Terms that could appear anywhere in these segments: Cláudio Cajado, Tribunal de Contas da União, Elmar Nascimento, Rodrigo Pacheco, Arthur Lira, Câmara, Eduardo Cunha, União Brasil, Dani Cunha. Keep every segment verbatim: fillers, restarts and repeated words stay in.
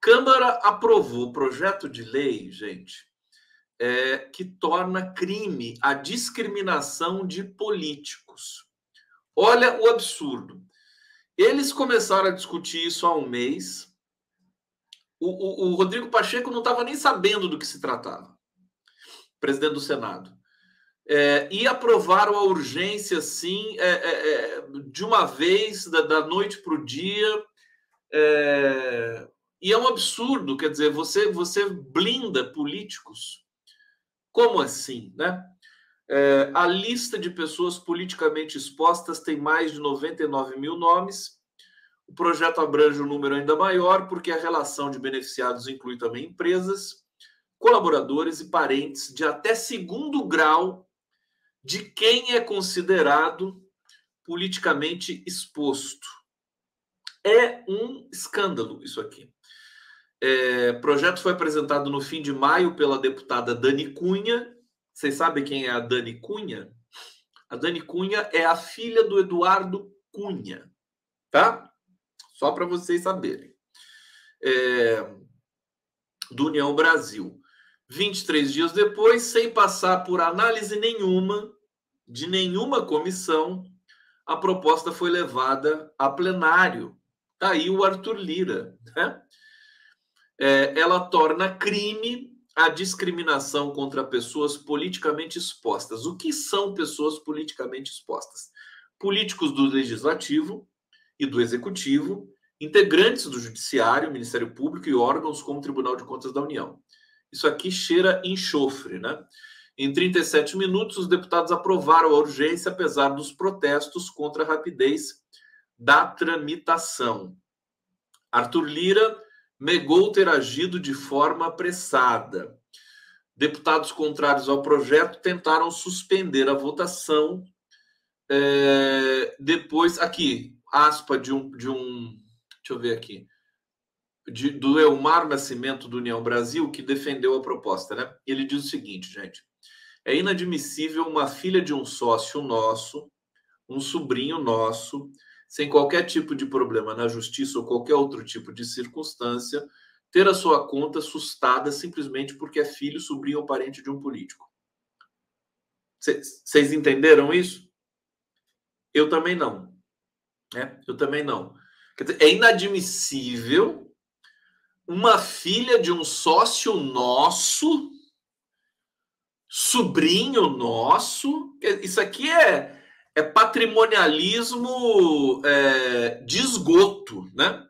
Câmara aprovou o projeto de lei, gente, é, que torna crime a discriminação de políticos. Olha o absurdo. Eles começaram a discutir isso há um mês. O, o, o Rodrigo Pacheco não estava nem sabendo do que se tratava, presidente do Senado. É, e aprovaram a urgência, assim, é, é, é, de uma vez, da, da noite para o dia. É, e é um absurdo, quer dizer, você, você blinda políticos. Como assim, né? É, a lista de pessoas politicamente expostas tem mais de noventa e nove mil nomes. O projeto abrange um número ainda maior, porque a relação de beneficiados inclui também empresas, colaboradores e parentes de até segundo grau de quem é considerado politicamente exposto. É um escândalo isso aqui. É, o projeto foi apresentado no fim de maio pela deputada Dani Cunha. Vocês sabem quem é a Dani Cunha? A Dani Cunha é a filha do Eduardo Cunha, tá? Só para vocês saberem. É, do União Brasil. vinte e três dias depois, sem passar por análise nenhuma, de nenhuma comissão, a proposta foi levada a plenário. Tá aí o Arthur Lira, né? É, ela torna crime a discriminação contra pessoas politicamente expostas. O que são pessoas politicamente expostas? Políticos do Legislativo e do Executivo, integrantes do Judiciário, Ministério Público e órgãos como o Tribunal de Contas da União. Isso aqui cheira enxofre, né? Em trinta e sete minutos, os deputados aprovaram a urgência, apesar dos protestos contra a rapidez da tramitação. Arthur Lira negou ter agido de forma apressada. Deputados contrários ao projeto tentaram suspender a votação. É, depois, aqui, aspa de um, de um... Deixa eu ver aqui. De, do Elmar Nascimento, do União Brasil, que defendeu a proposta, né? Ele diz o seguinte, gente. É inadmissível uma filha de um sócio nosso, um sobrinho nosso, sem qualquer tipo de problema na justiça ou qualquer outro tipo de circunstância, ter a sua conta sustada simplesmente porque é filho, sobrinho ou parente de um político. Vocês entenderam isso? Eu também não. É, eu também não. Quer dizer, é inadmissível uma filha de um sócio nosso, sobrinho nosso. Isso aqui é... É patrimonialismo é, de esgoto, né?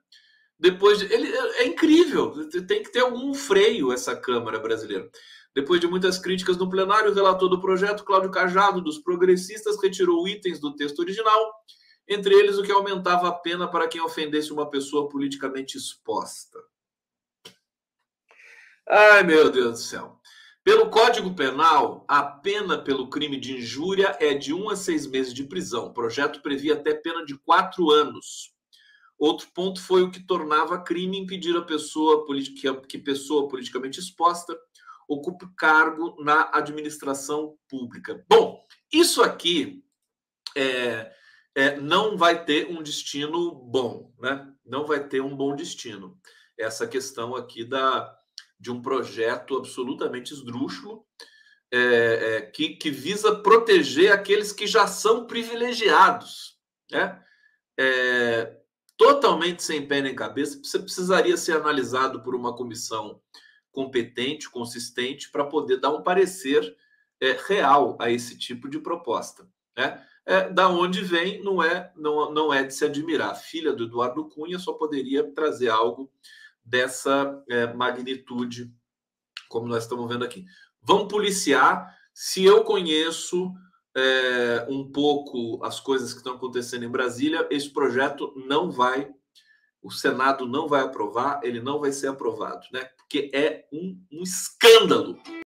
Depois de, ele, é incrível, tem que ter algum freio essa Câmara brasileira. Depois de muitas críticas no plenário, o relator do projeto, Cláudio Cajado, dos progressistas, retirou itens do texto original, entre eles o que aumentava a pena para quem ofendesse uma pessoa politicamente exposta. Ai, meu Deus do céu. Pelo Código Penal, a pena pelo crime de injúria é de um a seis meses de prisão. O projeto previa até pena de quatro anos. Outro ponto foi o que tornava crime impedir a pessoa que pessoa politicamente exposta ocupe cargo na administração pública. Bom, isso aqui é, é, não vai ter um destino bom, né? Não vai ter um bom destino. Essa questão aqui da... de um projeto absolutamente esdrúxulo, é, é, que, que visa proteger aqueles que já são privilegiados, né? É, totalmente sem pé nem cabeça, você precisaria ser analisado por uma comissão competente, consistente, para poder dar um parecer é, real a esse tipo de proposta, né? É, da onde vem não é, não, não é de se admirar. A filha do Eduardo Cunha só poderia trazer algo dessa é, magnitude, como nós estamos vendo aqui. Vamos policiar. Se eu conheço é, um pouco as coisas que estão acontecendo em Brasília, esse projeto não vai, o Senado não vai aprovar, ele não vai ser aprovado, né? Porque é um, um escândalo.